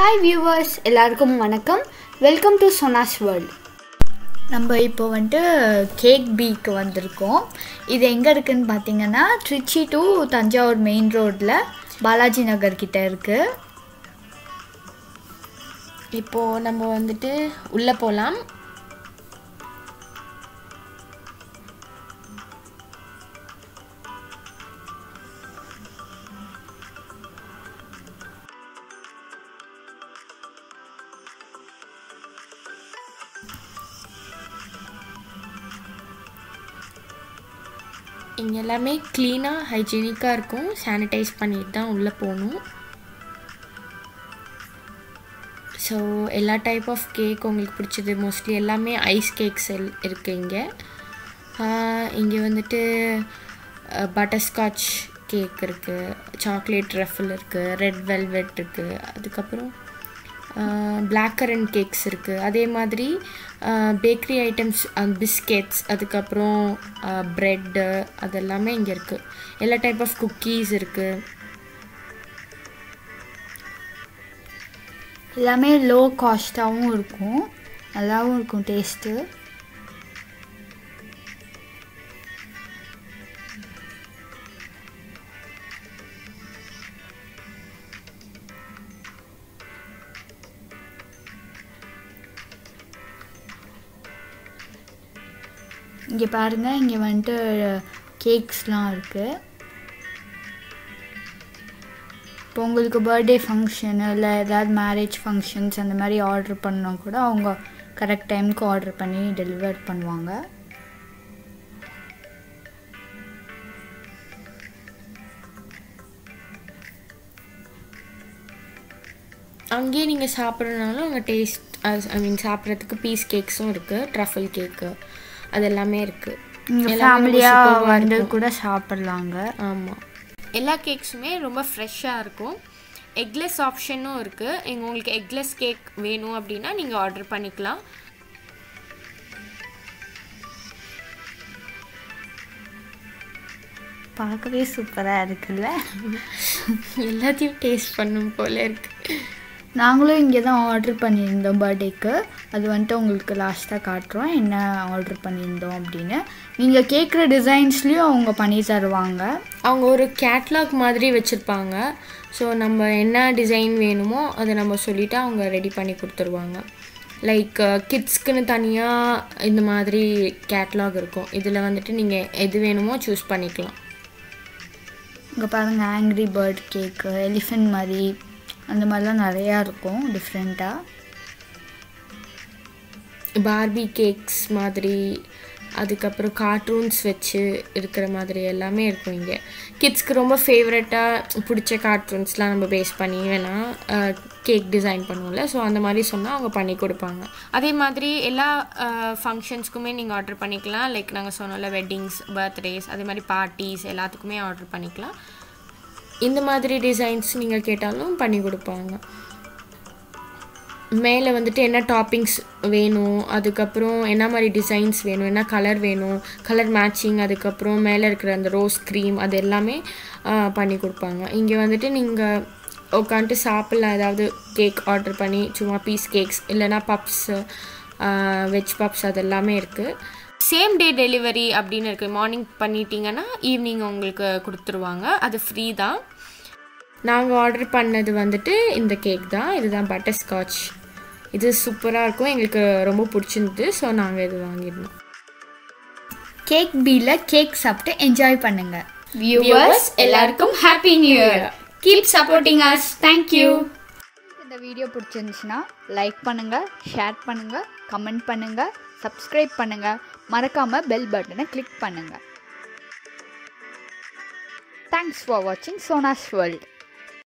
Hi viewers, எல்லாருக்கும் வணக்கம். Welcome to sonas world. நம்ம இப்போ வந்து CakeBeeக்கு வந்திருக்கோம். இது எங்கே இருக்குன்னு பார்த்தீங்கன்னா திருச்சி டு தஞ்சாவூர் மெயின் ரோட்ல பாலாஜி நகர் கிட்ட இருக்கு. இப்போ நம்ம வந்துட்டு உள்ள போலாம். இங்கே எல்லாமே க்ளீனாக ஹைஜீனிக்காக இருக்கும். சானிடைஸ் பண்ணிட்டு தான் உள்ளே போகணும். ஸோ எல்லா டைப் ஆஃப் கேக் உங்களுக்கு பிடிச்சது. மோஸ்ட்லி எல்லாமே ஐஸ் கேக்ஸ் இருக்குது இங்கே. இங்கே வந்துட்டு பட்டர்ஸ்காட்ச் கேக் இருக்குது, சாக்லேட் ரஃபில் இருக்குது, ரெட் வெல்வெட் இருக்குது, அதுக்கப்புறம் பிளாக் கரண்ட் கேக்ஸ் இருக்குது. அதே மாதிரி பேக்கரி ஐட்டம்ஸ், பிஸ்கெட்ஸ், அதுக்கப்புறம் ப்ரெட்டு, அதெல்லாமே இங்கே இருக்குது. எல்லா டைப் ஆஃப் குக்கீஸ் இருக்குது. எல்லாமே லோ காஸ்ட்டாகவும் இருக்கும், நல்லாவும் இருக்கும் டேஸ்ட்டு. இங்கே பாருங்கள், இங்கே வந்துட்டு கேக்ஸ்லாம் இருக்குது. இப்போ உங்களுக்கு பர்த்டே ஃபங்க்ஷன் இல்லை ஏதாவது மேரேஜ் ஃபங்க்ஷன்ஸ் அந்த மாதிரி ஆர்டர் பண்ணால் கூட அவங்க கரெக்ட் டைமுக்கு ஆர்டர் பண்ணி டெலிவர் பண்ணுவாங்க. அங்கேயே நீங்கள் சாப்பிட்றதுனாலும் அங்கே டேஸ்ட் சாப்பிட்றதுக்கு பீஸ் கேக்ஸும் இருக்குது, ட்ரஃபிள் கேக்கு, அதெல்லாமே இருக்குது. ஃபேமிலியாக வந்து கூட சாப்பிட்லாங்க. ஆமாம், எல்லா கேக்ஸுமே ரொம்ப ஃப்ரெஷ்ஷாக இருக்கும். எக்லெஸ் ஆப்ஷனும் இருக்குது. இங்கே உங்களுக்கு எக்லெஸ் கேக் வேணும் அப்படின்னா நீங்கள் ஆர்டர் பண்ணிக்கலாம். பார்க்கவே சூப்பராக இருக்குல்ல? எல்லாத்தையும் டேஸ்ட் பண்ணும் போல் இருக்குது. நாங்களும் இங்கே தான் ஆர்டர் பண்ணியிருந்தோம் பர்த்டேக்கு. அது வந்துட்டு உங்களுக்கு லாஸ்ட்டாக காட்டுறோம் என்ன ஆர்டர் பண்ணியிருந்தோம் அப்படின்னு. நீங்கள் கேட்குற டிசைன்ஸ்லேயும் அவங்க பண்ணி தருவாங்க. அவங்க ஒரு கேட்லாக் மாதிரி வச்சுருப்பாங்க. ஸோ நம்ம என்ன டிசைன் வேணுமோ அதை நம்ம சொல்லிவிட்டு அவங்க ரெடி பண்ணி கொடுத்துருவாங்க. லைக் கிட்ஸ்க்குன்னு தனியாக இந்த மாதிரி கேட்லாக் இருக்கும். இதில் வந்துட்டு நீங்கள் எது வேணுமோ சூஸ் பண்ணிக்கலாம். இங்கே பாருங்கள், ஆங்க்ரி பேர்ட் கேக்கு, எலிஃபெண்ட் மாதிரி, அந்த மாதிரிலாம் நிறையா இருக்கும் டிஃப்ரெண்ட்டாக. பார்பி கேக்ஸ் மாதிரி, அதுக்கப்புறம் கார்ட்டூன்ஸ் வச்சு இருக்கிற மாதிரி எல்லாமே இருக்கும் இங்கே. கிட்ஸ்க்கு ரொம்ப ஃபேவரட்டாக பிடிச்ச கார்ட்டூன்ஸ்லாம் நம்ம பேஸ் பண்ணி வேணால் கேக் டிசைன் பண்ணுவோம்ல, ஸோ அந்த மாதிரி சொன்னால் அவங்க பண்ணி கொடுப்பாங்க. அதே மாதிரி எல்லா ஃபங்க்ஷன்ஸ்க்குமே நீங்கள் ஆர்டர் பண்ணிக்கலாம். லைக் நாங்கள் சொன்னோம்ல, வெட்டிங்ஸ், பர்த்டேஸ், அதே மாதிரி பார்ட்டிஸ் எல்லாத்துக்குமே ஆர்டர் பண்ணிக்கலாம். இந்த மாதிரி டிசைன்ஸ் நீங்கள் கேட்டாலும் பண்ணி கொடுப்பாங்க. மேலே வந்துட்டு என்ன டாப்பிங்ஸ் வேணும், அதுக்கப்புறம் என்ன மாதிரி டிசைன்ஸ் வேணும், என்ன கலர் வேணும், கலர் மேட்சிங், அதுக்கப்புறம் மேலே இருக்கிற அந்த ரோஸ் க்ரீம், அது எல்லாமே பண்ணி கொடுப்பாங்க. இங்கே வந்துட்டு நீங்கள் உட்காந்துட்டு சாப்பிடலாம். ஏதாவது கேக் ஆர்டர் பண்ணி சும்மா பீஸ் கேக்ஸ் இல்லைனா பப்ஸு, வெஜ் பப்ஸ், அதெல்லாமே இருக்குது. சேம் டே டெலிவரி அப்படின்னு இருக்குது. மார்னிங் பண்ணிட்டீங்கன்னா ஈவினிங் உங்களுக்கு கொடுத்துருவாங்க. அது ஃப்ரீ தான். நாங்கள் ஆர்டர் பண்ணது வந்துட்டு இந்த கேக் தான். இதுதான் பட்டர்ஸ்காட்ச். இது சூப்பராக இருக்கும், எங்களுக்கு ரொம்ப பிடிச்சிருந்தது. ஸோ நாங்கள் இது வாங்கியிருந்தோம். CakeBeeல கேக் சாப்பிட்டு என்ஜாய் பண்ணுங்கள். வியூவர்ஸ் எல்லாருக்கும் happy new year. Keep supporting us. Thank you. இந்த வீடியோ பிடிச்சிருந்துச்சுன்னா லைக் பண்ணுங்கள், ஷேர் பண்ணுங்கள், கமெண்ட் பண்ணுங்கள், சப்ஸ்கிரைப் பண்ணுங்க. மறக்காம பெல் பட்டனை கிளிக் பண்ணுங்க. Thanks for watching sonas world.